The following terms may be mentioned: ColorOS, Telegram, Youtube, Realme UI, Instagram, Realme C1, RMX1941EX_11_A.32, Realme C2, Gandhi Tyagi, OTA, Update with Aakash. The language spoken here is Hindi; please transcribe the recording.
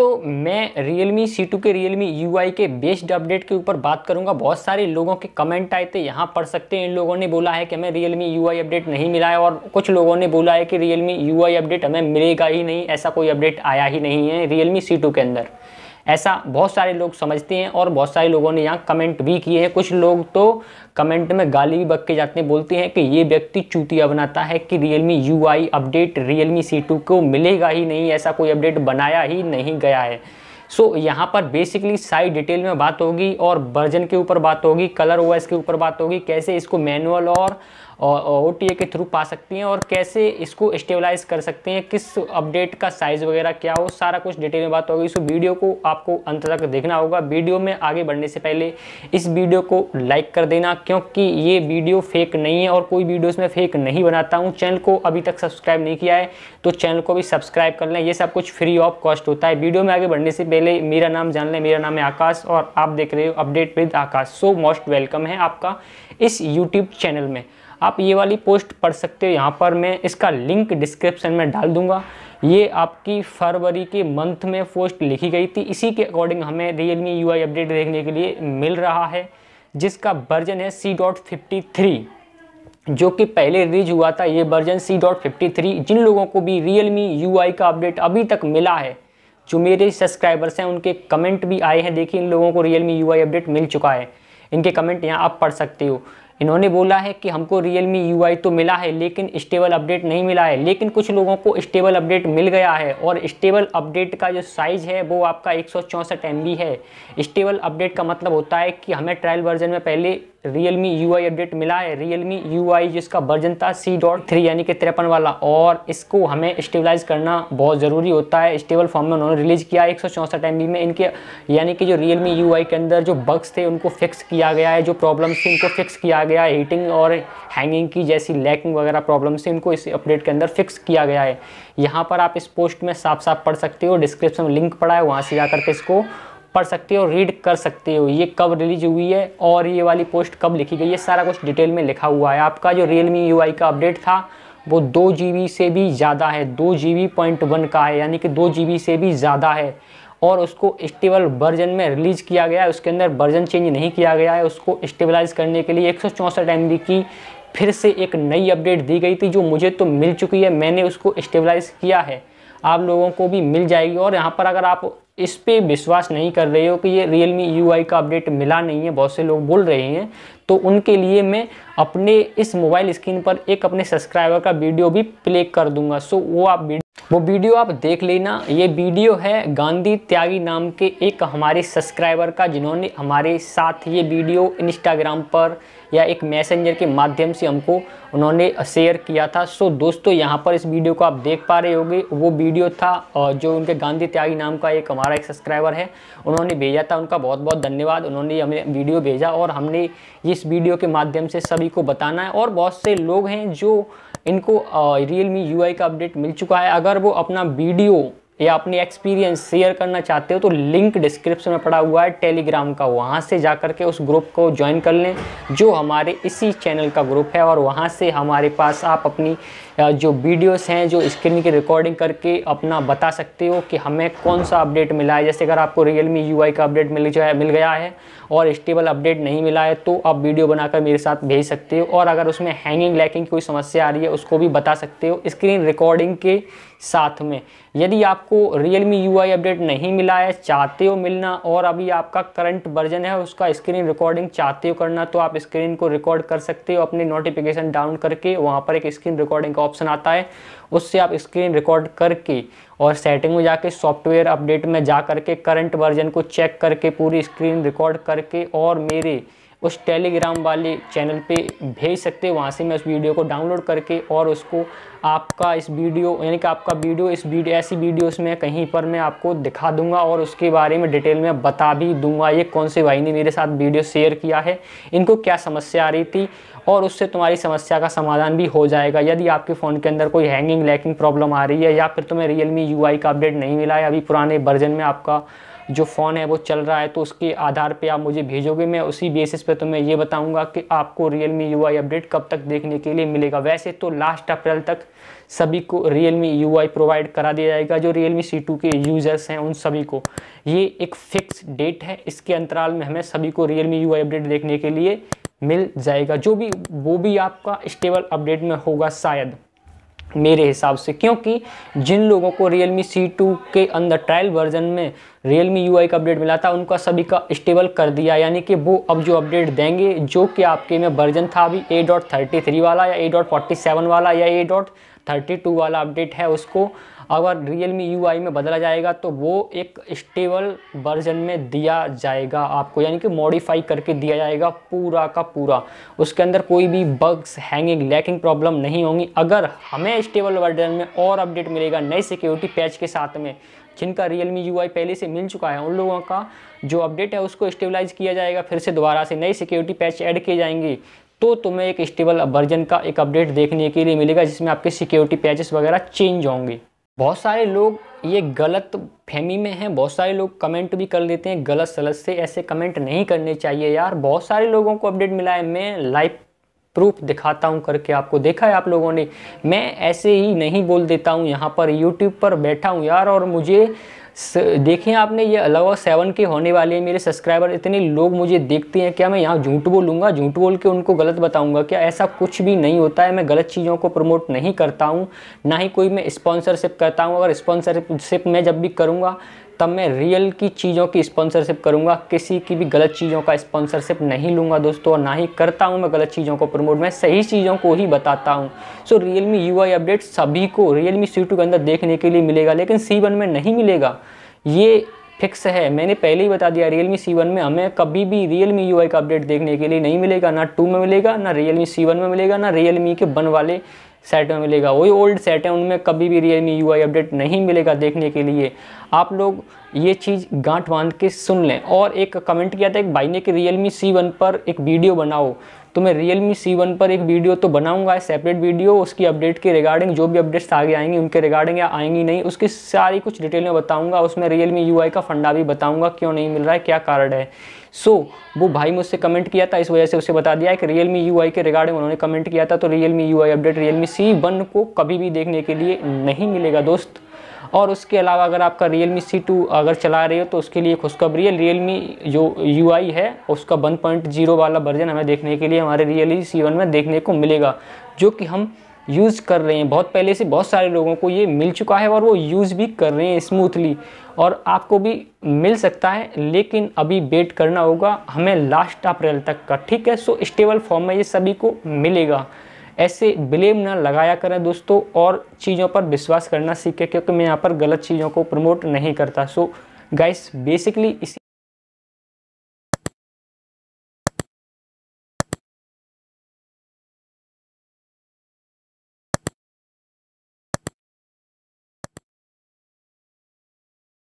तो मैं Realme C2 के Realme UI के बेस्ड अपडेट के ऊपर बात करूंगा। बहुत सारे लोगों के कमेंट आए थे, यहाँ पढ़ सकते हैं। इन लोगों ने बोला है कि हमें Realme UI अपडेट नहीं मिला है और कुछ लोगों ने बोला है कि Realme UI अपडेट हमें मिलेगा ही नहीं, ऐसा कोई अपडेट आया ही नहीं है Realme C2 के अंदर। ऐसा बहुत सारे लोग समझते हैं और बहुत सारे लोगों ने यहाँ कमेंट भी किए हैं। कुछ लोग तो कमेंट में गाली भी बक के जाते हैं, बोलते हैं कि ये व्यक्ति चूतिया बनाता है कि Realme UI update Realme C2 को मिलेगा ही नहीं, ऐसा कोई अपडेट बनाया ही नहीं गया है। सो यहाँ पर बेसिकली सारी डिटेल में बात होगी और वर्जन के ऊपर बात होगी, ColorOS के ऊपर बात होगी, कैसे इसको मैनुअल और OTA के थ्रू पा सकती हैं और कैसे इसको स्टेबलाइज कर सकते हैं, किस अपडेट का साइज़ वगैरह क्या हो, सारा कुछ डिटेल में बात होगी। सो वीडियो को आपको अंत तक देखना होगा। वीडियो में आगे बढ़ने से पहले इस वीडियो को लाइक कर देना, क्योंकि ये वीडियो फेक नहीं है और कोई वीडियोस में फेक नहीं बनाता हूँ। चैनल को अभी तक सब्सक्राइब नहीं किया है तो चैनल को भी सब्सक्राइब कर लें। ये सब कुछ फ्री ऑफ कॉस्ट होता है। वीडियो में आगे बढ़ने से पहले मेरा नाम जान लें। मेरा नाम है आकाश और आप देख रहे हो update with Akash. So most welcome है आपका इस यूट्यूब चैनल में। आप ये वाली पोस्ट पढ़ सकते हो, यहाँ पर मैं इसका लिंक डिस्क्रिप्शन में डाल दूंगा। ये आपकी फरवरी के मंथ में पोस्ट लिखी गई थी, इसी के अकॉर्डिंग हमें Realme UI अपडेट देखने के लिए मिल रहा है, जिसका वर्जन है C.53, जो कि पहले रिलीज हुआ था। ये वर्जन C.53 जिन लोगों को भी Realme UI का अपडेट अभी तक मिला है, जो मेरे सब्सक्राइबर्स हैं, उनके कमेंट भी आए हैं। देखिए, इन लोगों को Realme UI अपडेट मिल चुका है। इनके कमेंट यहाँ आप पढ़ सकते हो। इन्होंने बोला है कि हमको Realme UI तो मिला है लेकिन स्टेबल अपडेट नहीं मिला है, लेकिन कुछ लोगों को स्टेबल अपडेट मिल गया है और स्टेबल अपडेट का जो साइज़ है वो आपका 164 MB है। स्टेबल अपडेट का मतलब होता है कि हमें ट्रायल वर्जन में पहले Realme UI अपडेट मिला है, Realme UI जिसका वर्जन था C.3 यानी कि 53 वाला, और इसको हमें स्टेबलाइज करना बहुत ज़रूरी होता है। स्टेबल फॉर्म में उन्होंने रिलीज़ किया 164 MB में। इनके यानी कि जो Realme UI के अंदर जो बग्स थे उनको फिक्स किया गया है, जो प्रॉब्लम्स थी उनको फिक्स किया गया है, हीटिंग और हैंगिंग की जैसी लैकिंग वगैरह प्रॉब्लम्स थी उनको इस अपडेट के अंदर फिक्स किया गया है। यहाँ पर आप इस पोस्ट में साफ साफ पढ़ सकते हो, डिस्क्रिप्शन में लिंक पड़ा है, वहाँ से जा करके इसको पढ़ सकते हो, रीड कर सकते हो। ये कब रिलीज हुई है और ये वाली पोस्ट कब लिखी गई है, सारा कुछ डिटेल में लिखा हुआ है। आपका जो Realme UI का अपडेट था वो 2 GB से भी ज़्यादा है, 2 GB.1 का है, यानी कि 2 GB से भी ज़्यादा है, और उसको स्टेबल वर्जन में रिलीज़ किया गया है। उसके अंदर वर्जन चेंज नहीं किया गया है। उसको स्टेबलाइज करने के लिए 164 MB की फिर से एक नई अपडेट दी गई थी, जो मुझे तो मिल चुकी है, मैंने उसको स्टेबलाइज़ किया है। आप लोगों को भी मिल जाएगी। और यहाँ पर अगर आप इस पर विश्वास नहीं कर रहे हो कि ये Realme UI का अपडेट मिला नहीं है, बहुत से लोग बोल रहे हैं, तो उनके लिए मैं अपने इस मोबाइल स्क्रीन पर एक अपने सब्सक्राइबर का वीडियो भी प्ले कर दूंगा। सो वो वीडियो आप देख लेना। ये वीडियो है गांधी त्यागी नाम के एक हमारे सब्सक्राइबर का, जिन्होंने हमारे साथ ये वीडियो इंस्टाग्राम पर या एक मैसेंजर के माध्यम से हमको उन्होंने शेयर किया था। सो दोस्तों, यहाँ पर इस वीडियो को आप देख पा रहे होगे। वो वीडियो था जो उनके गांधी त्यागी नाम का एक हमारा एक सब्सक्राइबर है, उन्होंने भेजा था। उनका बहुत बहुत धन्यवाद, उन्होंने हमें वीडियो भेजा और हमने इस वीडियो के माध्यम से सभी को बताना है। और बहुत से लोग हैं जो इनको Realme UI का अपडेट मिल चुका है। अगर वो अपना वीडियो या अपने एक्सपीरियंस शेयर करना चाहते हो तो लिंक डिस्क्रिप्शन में पड़ा हुआ है टेलीग्राम का, वहाँ से जा करके उस ग्रुप को ज्वाइन कर लें, जो हमारे इसी चैनल का ग्रुप है। और वहाँ से हमारे पास आप अपनी जो वीडियोस हैं, जो स्क्रीन की रिकॉर्डिंग करके अपना बता सकते हो कि हमें कौन सा अपडेट मिला है। जैसे अगर आपको Realme UI का अपडेट मिल गया है और स्टेबल अपडेट नहीं मिला है तो आप वीडियो बनाकर मेरे साथ भेज सकते हो। और अगर उसमें हैंगिंग लैकिंग की कोई समस्या आ रही है उसको भी बता सकते हो स्क्रीन रिकॉर्डिंग के साथ में। यदि आपको Realme UI अपडेट नहीं मिला है, चाहते हो मिलना, और अभी आपका करंट वर्जन है उसका स्क्रीन रिकॉर्डिंग चाहते हो करना, तो आप स्क्रीन को रिकॉर्ड कर सकते हो अपने नोटिफिकेशन डाउन करके। वहाँ पर एक स्क्रीन रिकॉर्डिंग का ऑप्शन आता है, उससे आप स्क्रीन रिकॉर्ड करके और सेटिंग में जाके सॉफ्टवेयर अपडेट में जा करके करंट वर्जन को चेक करके पूरी स्क्रीन रिकॉर्ड करके और मेरे उस टेलीग्राम वाले चैनल पे भेज सकते हो। वहाँ से मैं उस वीडियो को डाउनलोड करके और उसको आपका इस वीडियो यानी कि आपका वीडियो इस वीडियो ऐसी वीडियोस में कहीं पर मैं आपको दिखा दूंगा और उसके बारे में डिटेल में बता भी दूंगा। ये कौन से भाई ने मेरे साथ वीडियो शेयर किया है, इनको क्या समस्या आ रही थी, और उससे तुम्हारी समस्या का समाधान भी हो जाएगा। यदि आपके फ़ोन के अंदर कोई हैंगिंग लैकिंग प्रॉब्लम आ रही है या फिर तुम्हें Realme UI का अपडेट नहीं मिला है, अभी पुराने वर्जन में आपका जो फ़ोन है वो चल रहा है, तो उसके आधार पे आप मुझे भेजोगे, मैं उसी बेसिस पे तुम्हें ये बताऊंगा कि आपको Realme UI अपडेट कब तक देखने के लिए मिलेगा। वैसे तो लास्ट अप्रैल तक सभी को Realme UI प्रोवाइड करा दिया जाएगा, जो Realme C2 के यूज़र्स हैं उन सभी को। ये एक फिक्स डेट है, इसके अंतराल में हमें सभी को Realme UI अपडेट देखने के लिए मिल जाएगा, जो भी वो भी आपका स्टेबल अपडेट में होगा शायद मेरे हिसाब से, क्योंकि जिन लोगों को Realme C2 के अंदर ट्रायल वर्जन में Realme UI का अपडेट मिला था उनका सभी का स्टेबल कर दिया, यानी कि वो अब जो अपडेट देंगे जो कि आपके में वर्जन था अभी A.33 वाला या A.47 वाला या A.32 वाला अपडेट है, उसको अगर Realme UI में बदला जाएगा तो वो एक स्टेबल वर्जन में दिया जाएगा आपको, यानी कि मॉडिफाई करके दिया जाएगा पूरा का पूरा। उसके अंदर कोई भी बग्स, हैंगिंग, लैकिंग प्रॉब्लम नहीं होंगी। अगर हमें स्टेबल वर्जन में और अपडेट मिलेगा नए सिक्योरिटी पैच के साथ में, जिनका Realme UI पहले से मिल चुका है उन लोगों का जो अपडेट है उसको स्टेबलाइज किया जाएगा, फिर से दोबारा से नए सिक्योरिटी पैच ऐड किए जाएंगे, तो तुम्हें एक स्टेबल वर्जन का एक अपडेट देखने के लिए मिलेगा जिसमें आपके सिक्योरिटी पैचेस वगैरह चेंज होंगे। बहुत सारे लोग ये गलत फहमी में हैं, बहुत सारे लोग कमेंट भी कर लेते हैं गलत सलत से, ऐसे कमेंट नहीं करने चाहिए यार। बहुत सारे लोगों को अपडेट मिला है, मैं लाइव प्रूफ दिखाता हूं करके आपको देखा है आप लोगों ने, मैं ऐसे ही नहीं बोल देता हूं, यहाँ पर यूट्यूब पर बैठा हूं यार। और मुझे देखें आपने ये अलावा 7 के होने वाले हैं मेरे सब्सक्राइबर, इतने लोग मुझे देखते हैं, क्या मैं यहाँ झूठ बोलूँगा? झूठ बोल के उनको गलत बताऊँगा क्या? ऐसा कुछ भी नहीं होता है। मैं गलत चीज़ों को प्रमोट नहीं करता हूँ, ना ही कोई मैं स्पॉन्सरशिप करता हूँ। अगर स्पॉन्सरशिप मैं जब भी करूँगा तब मैं रियल की चीज़ों की स्पॉन्सरशिप करूँगा, किसी की भी गलत चीज़ों का स्पॉन्सरशिप नहीं लूँगा दोस्तों, और ना ही करता हूँ मैं गलत चीज़ों को प्रमोट, मैं सही चीज़ों को ही बताता हूँ। सो Realme UI अपडेट सभी को Realme C2 के अंदर देखने के लिए मिलेगा, लेकिन C1 में नहीं मिलेगा, ये फिक्स है। मैंने पहले ही बता दिया Realme C1 में हमें कभी भी Realme UI का अपडेट देखने के लिए नहीं मिलेगा, ना 2 में मिलेगा, ना Realme C1 में मिलेगा, ना Realme के 1 वाले सेट में मिलेगा। वही ओल्ड सेट है, उनमें कभी भी Realme UI अपडेट नहीं मिलेगा देखने के लिए। आप लोग ये चीज़ गांठ बांध के सुन लें। और एक कमेंट किया था एक भाई ने कि Realme C1 पर एक वीडियो बनाओ, तो मैं Realme C1 पर एक वीडियो तो बनाऊंगा, सेपरेट वीडियो उसकी अपडेट के रिगार्डिंग, जो भी अपडेट्स आगे आएंगी उनके रिगार्डिंग, या आएंगी नहीं उसकी सारी कुछ डिटेल में बताऊंगा। उसमें Realme UI का फंडा भी बताऊंगा क्यों नहीं मिल रहा है, क्या कारण है। वो भाई मुझसे कमेंट किया था, इस वजह से उसे बता दिया कि Realme UI के रिगार्डिंग उन्होंने कमेंट किया था, तो Realme UI update Realme C1 को कभी भी देखने के लिए नहीं मिलेगा दोस्त। और उसके अलावा अगर आपका Realme C2 अगर चला रहे हो तो उसके लिए खुशखबरी है, Realme जो UI है उसका 1.0 वाला वर्जन हमें देखने के लिए हमारे Realme C1 में देखने को मिलेगा, जो कि हम यूज़ कर रहे हैं बहुत पहले से, बहुत सारे लोगों को ये मिल चुका है और वो यूज़ भी कर रहे हैं स्मूथली, और आपको भी मिल सकता है, लेकिन अभी वेट करना होगा हमें लास्ट अप्रैल तक का, ठीक है। सो स्टेबल फॉर्म में ये सभी को मिलेगा, ऐसे ब्लेम ना लगाया करें दोस्तों, और चीज़ों पर विश्वास करना सीखें, क्योंकि मैं यहाँ पर गलत चीज़ों को प्रमोट नहीं करता। सो गाइस बेसिकली इसी